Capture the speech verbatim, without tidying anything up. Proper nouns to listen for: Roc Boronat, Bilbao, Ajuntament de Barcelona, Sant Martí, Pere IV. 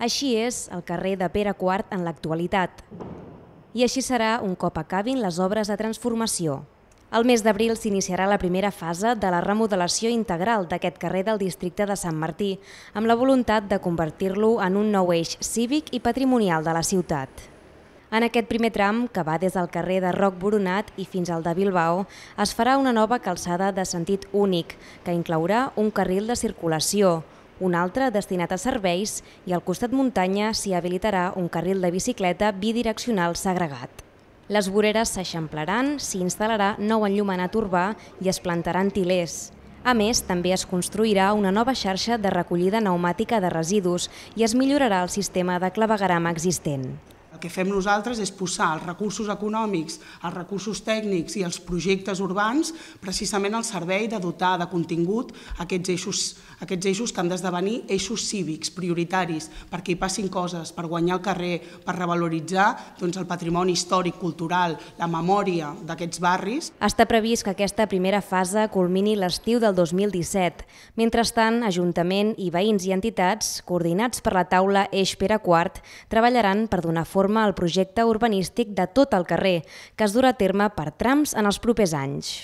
Així és el carrer de Pere quart en l'actualitat. I així serà un cop acabin les obres de transformació. El mes d'abril s'iniciarà la primera fase de la remodelació integral d'aquest carrer del districte de Sant Martí, amb la voluntat de convertir-lo en un nou eix cívic i patrimonial de la ciutat. En aquest primer tram, que va des del carrer de Roc Boronat i fins al de Bilbao, es farà una nova calçada de sentit únic, que inclourà un carril de circulació, un altre destinat a serveis i al costat muntanya s'hi habilitarà un carril de bicicleta bidireccional segregat. Les voreres s'eixamplaran, s'hi instal·larà nou enllumenat urbà i es plantaran tilers. A més, també es construirà una nova xarxa de recollida pneumàtica de residus i es millorarà el sistema de clavegueram existent. El que fem nosaltres és posar els recursos econòmics, els recursos tècnics i els projectes urbans precisament al servei de dotar de contingut aquests eixos, aquests eixos que han d'esdevenir eixos cívics, prioritaris, perquè hi passin coses, per guanyar el carrer, per revaloritzar doncs, el patrimoni històric, cultural, la memòria d'aquests barris. Està previst que aquesta primera fase culmini l'estiu del dos mil disset. Mentrestant, Ajuntament i veïns i entitats, coordinats per la taula Eix Pere quart, treballaran per donar forma el projecte urbanístic de tot el carrer, que es durà a terme per trams en els propers anys.